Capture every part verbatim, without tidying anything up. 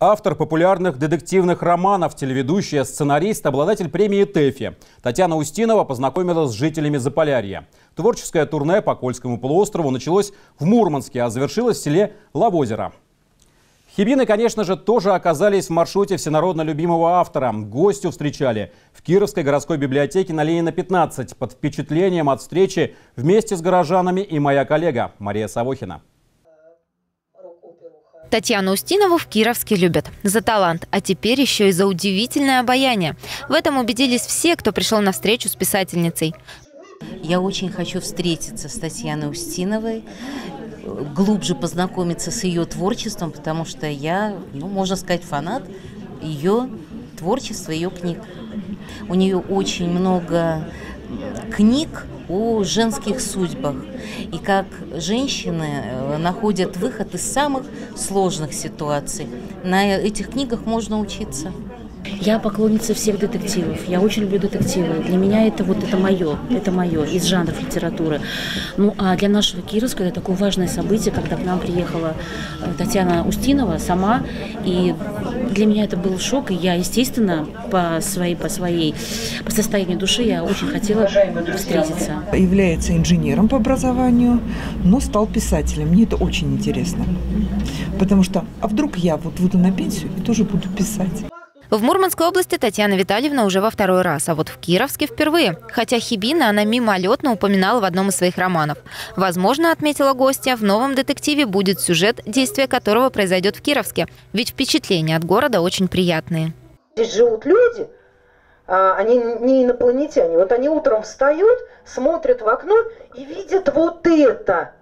Автор популярных детективных романов, телеведущая, сценарист, обладатель премии ТЭФИ. Татьяна Устинова познакомилась с жителями Заполярья. Творческое турне по Кольскому полуострову началось в Мурманске, а завершилось в селе Ловозеро. Хибины, конечно же, тоже оказались в маршруте всенародно любимого автора. Гостю встречали в Кировской городской библиотеке на Ленина пятнадцать. Под впечатлением от встречи вместе с горожанами и моя коллега Мария Савохина. Татьяну Устинову в Кировске любят. За талант, а теперь еще и за удивительное обаяние. В этом убедились все, кто пришел на встречу с писательницей. Я очень хочу встретиться с Татьяной Устиновой, глубже познакомиться с ее творчеством, потому что я, ну, можно сказать, фанат ее творчества, ее книг. У нее очень много книг о женских судьбах и как женщины находят выход из самых сложных ситуаций. На этих книгах можно учиться. Я поклонница всех детективов. Я очень люблю детективы. Для меня это вот это мое, это мое из жанров литературы. Ну а для нашего Кировска это такое важное событие, когда к нам приехала Татьяна Устинова сама, и для меня это был шок. И я, естественно, по своей, по своей, по состоянию души я очень хотела встретиться. Является инженером по образованию, но стал писателем. Мне это очень интересно, потому что а вдруг я вот выйду на пенсию и тоже буду писать. В Мурманской области Татьяна Витальевна уже во второй раз, а вот в Кировске впервые. Хотя Хибины она мимолетно упоминала в одном из своих романов. Возможно, отметила гостья, в новом детективе будет сюжет, действие которого произойдет в Кировске. Ведь впечатления от города очень приятные. Здесь живут люди, они не инопланетяне. Вот они утром встают, смотрят в окно и видят вот это.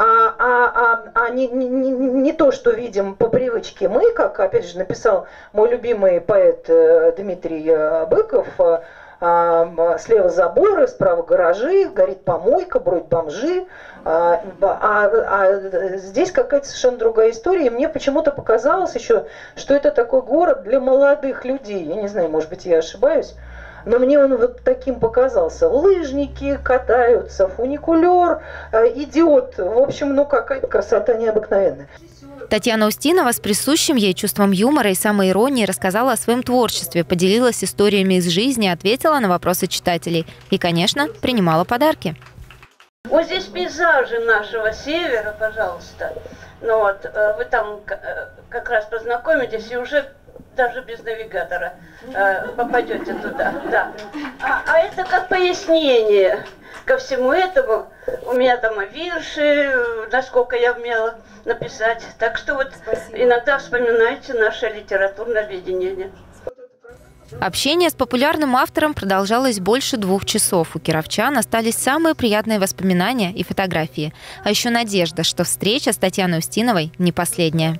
А, а, а, а не, не, не то, что видим по привычке мы, как, опять же, написал мой любимый поэт Дмитрий Быков, слева заборы, справа гаражи, горит помойка, бродят бомжи. А, а, а здесь какая-то совершенно другая история. И мне почему-то показалось еще, что это такой город для молодых людей. Я не знаю, может быть, я ошибаюсь. Но мне он вот таким показался. Лыжники катаются, фуникулер, идиот. В общем, ну какая красота необыкновенная. Татьяна Устинова с присущим ей чувством юмора и самоиронии рассказала о своем творчестве, поделилась историями из жизни, ответила на вопросы читателей и, конечно, принимала подарки. Вот здесь пейзажи нашего севера, пожалуйста. Ну вот, вы там как раз познакомитесь и уже... даже без навигатора э, попадете туда. Да. А, а это как пояснение ко всему этому. У меня там вирши, насколько я умела написать. Так что вот Спасибо. Иногда вспоминайте наше литературное объединение. Общение с популярным автором продолжалось больше двух часов. У кировчан остались самые приятные воспоминания и фотографии. А еще надежда, что встреча с Татьяной Устиновой не последняя.